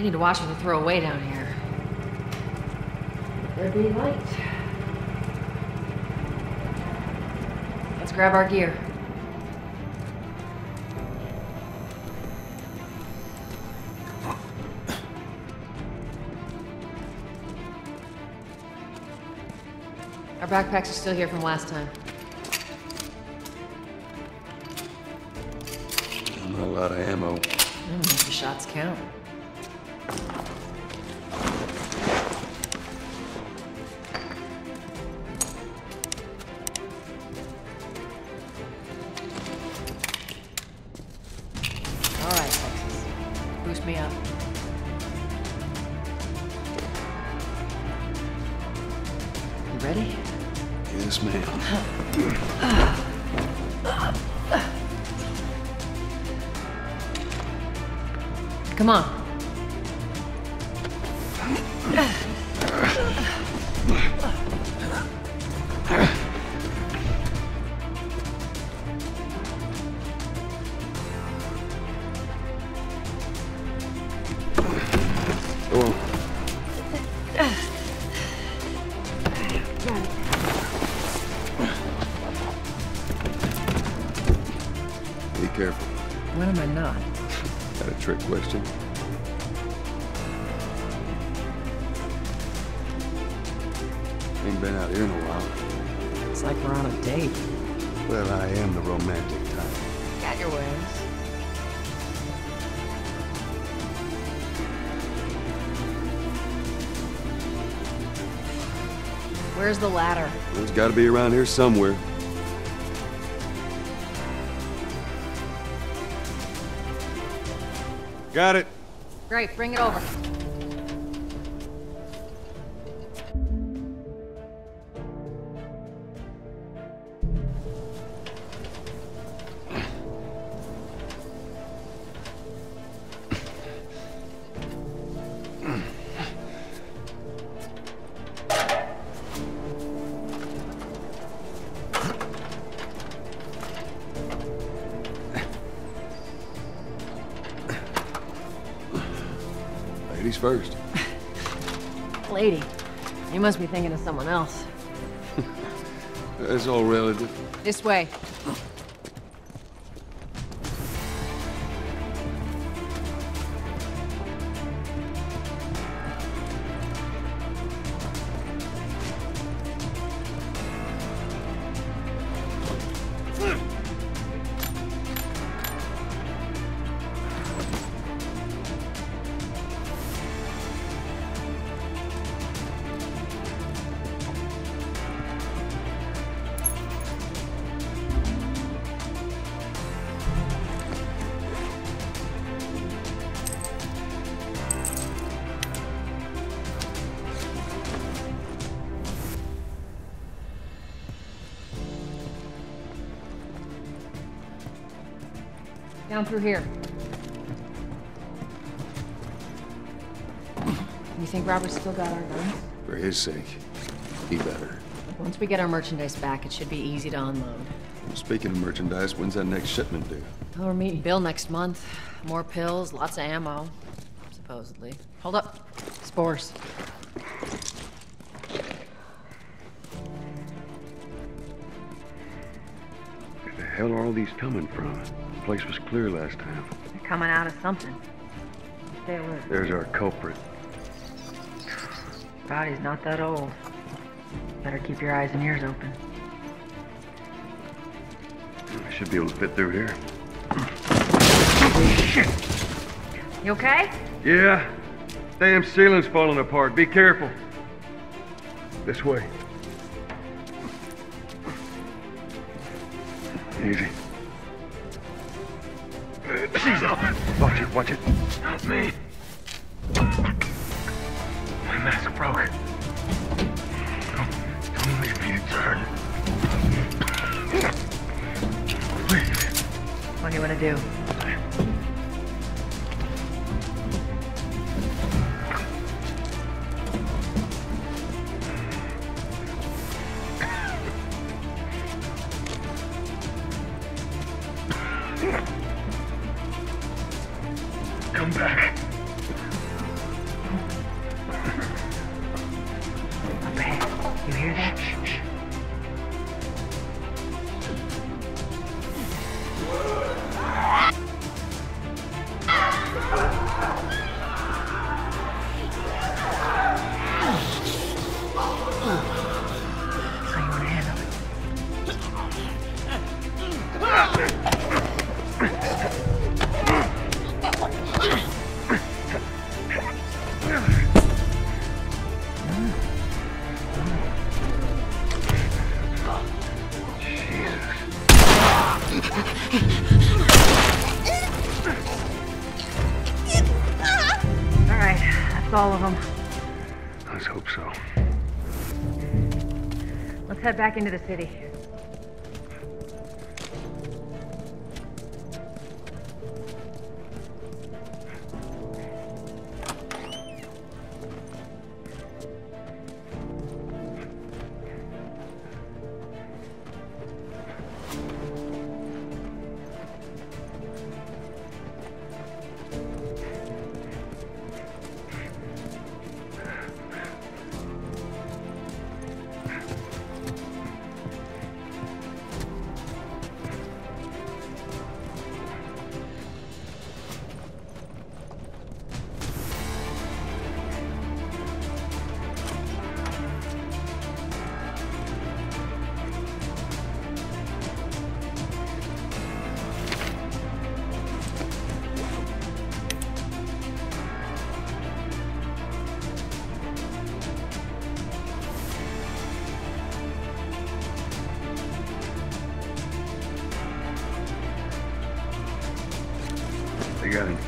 I need to watch what they throw away down here. There'd be light. Let's grab our gear. Our backpacks are still here from last time. Not a lot of ammo. If the shots count. Come on. Be careful. When am I not? Is that a trick question? Ain't been out here in a while. It's like we're on a date. Well, I am the romantic type. Got your ways. Where's the ladder? Well, it's gotta be around here somewhere. Got it. Great, bring it over. Ladies first. Lady, you must be thinking of someone else. It's all relative. This way. Down through here. You think Robert's still got our guns? For his sake, he better. Once we get our merchandise back, it should be easy to unload. Well, speaking of merchandise, when's that next shipment due? Well, we're meeting Bill next month. More pills, lots of ammo, supposedly. Hold up. Spores. Where the hell are all these coming from? The place was clear last time. They're coming out of something. Stay alert. There's our culprit. Body's not that old. Better keep your eyes and ears open. I should be able to fit through here. Shit! You okay? Yeah. Damn ceiling's falling apart. Be careful. This way. Easy. She's off. Watch it, watch it. Help me. My mask broke. Don't leave me to turn. Please. What do you want to do? Come back. That's all of them. Let's hope so. Let's head back into the city.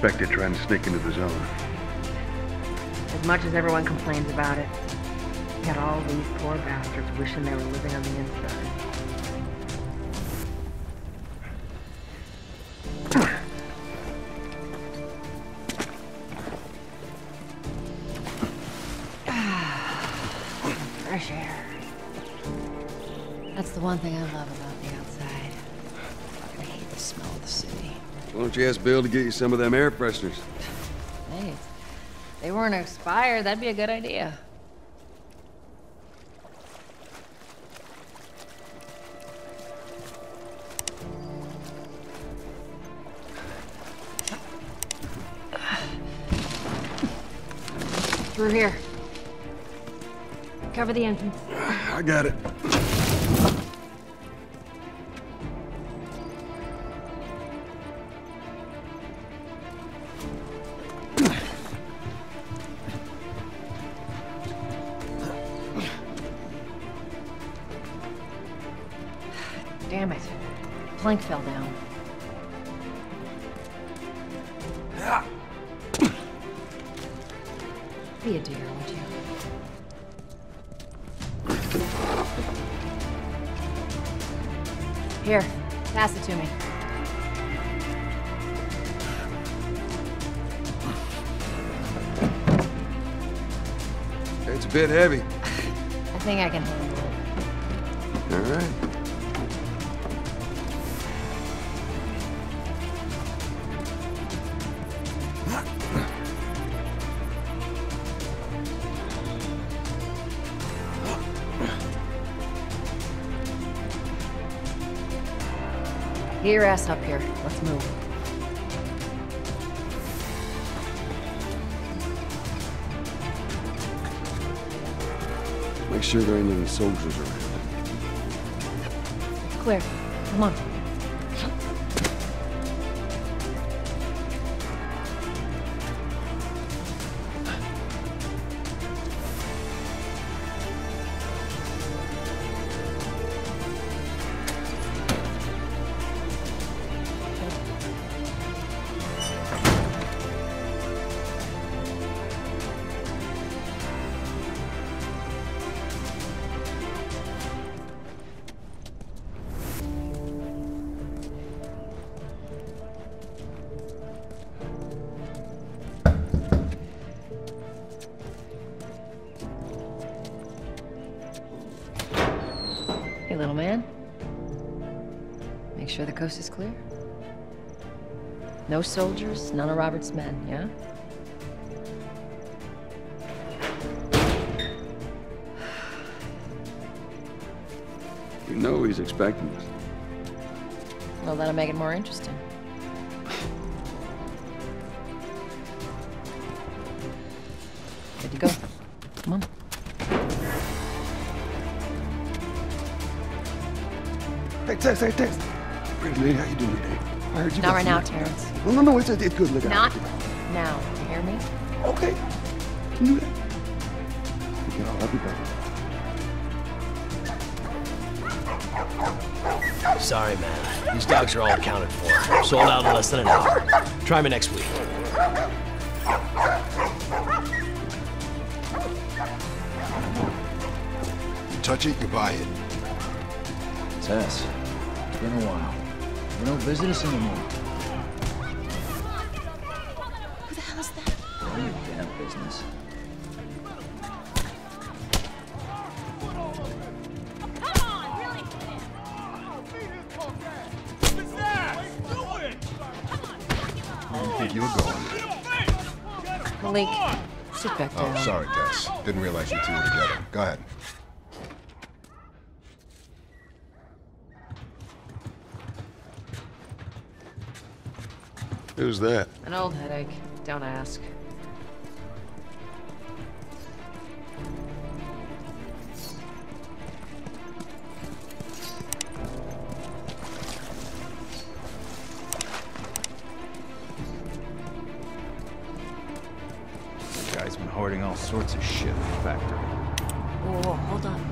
Infected trying to sneak into the zone. As much as everyone complains about it, you got all these poor bastards wishing they were living on the inside. Fresh air. That's the one thing I love about the outside. I hate the smell of the city. Why don't you ask Bill to get you some of them air fresheners? Hey, if they weren't expired, that'd be a good idea. Through here. Cover the entrance. I got it. Damn it. The plank fell down. Be a dear, would you? Here, pass it to me. It's a bit heavy. I think I can handle it. All right. Get your ass up here. Let's move. Make sure there ain't any soldiers around. It's clear. Come on. Hey, little man. Make sure the coast is clear. No soldiers, none of Robert's men, yeah? You know he's expecting us. Well, that'll make it more interesting. Good to go. Come on. Hey, Tess. Pretty lady, how you doing today? I heard you. Not right now, Terrence. No, it's good. Look, not now. You hear me? Okay. You can do that. You can all up and go. Sorry, man. These dogs are all accounted for. Sold out in less than an hour. Try me next week. touch it, you buy it. Tess, it's been a while. You don't visit us anymore. Who the hell is that? None of your damn business. You were going. Malik, sit back down. Oh, sorry, Tess. Didn't realize you two were together. Go ahead. Who's that? An old headache. Don't ask. Hoarding all sorts of shit in the factory. Whoa, whoa, hold on.